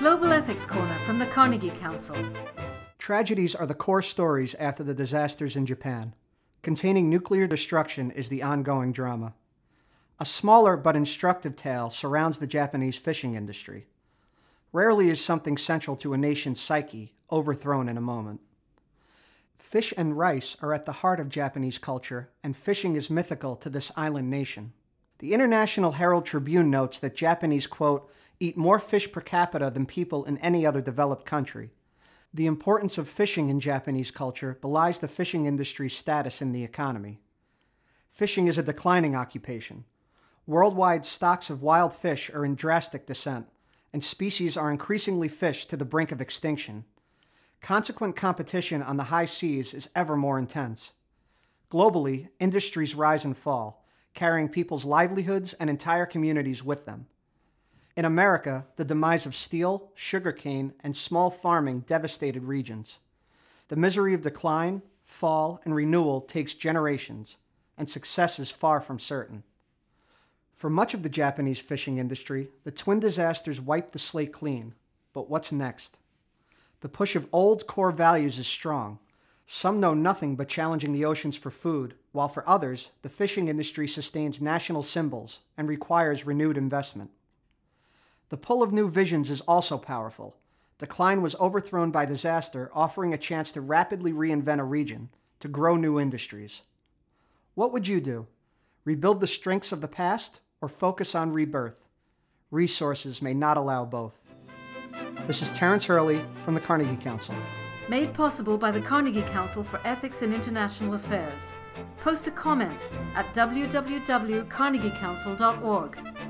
Global Ethics Corner from the Carnegie Council. Tragedies are the core stories after the disasters in Japan. Containing nuclear destruction is the ongoing drama. A smaller but instructive tale surrounds the Japanese fishing industry. Rarely is something central to a nation's psyche overthrown in a moment. Fish and rice are at the heart of Japanese culture, and fishing is mythical to this island nation. The International Herald Tribune notes that Japanese, quote, eat more fish per capita than people in any other developed country. The importance of fishing in Japanese culture belies the fishing industry's status in the economy. Fishing is a declining occupation. Worldwide stocks of wild fish are in drastic descent, and species are increasingly fished to the brink of extinction. Consequent competition on the high seas is ever more intense. Globally, industries rise and fall, carrying people's livelihoods and entire communities with them. In America, the demise of steel, sugarcane, and small farming devastated regions. The misery of decline, fall, and renewal takes generations, and success is far from certain. For much of the Japanese fishing industry, the twin disasters wiped the slate clean. But what's next? The push of old core values is strong. Some know nothing but challenging the oceans for food, while for others, the fishing industry sustains national symbols and requires renewed investment. The pull of new visions is also powerful. Decline was overthrown by disaster, offering a chance to rapidly reinvent a region, to grow new industries. What would you do? Rebuild the strengths of the past? Or focus on rebirth? Resources may not allow both. This is Terence Hurley from the Carnegie Council. Made possible by the Carnegie Council for Ethics in International Affairs. Post a comment at www.carnegiecouncil.org.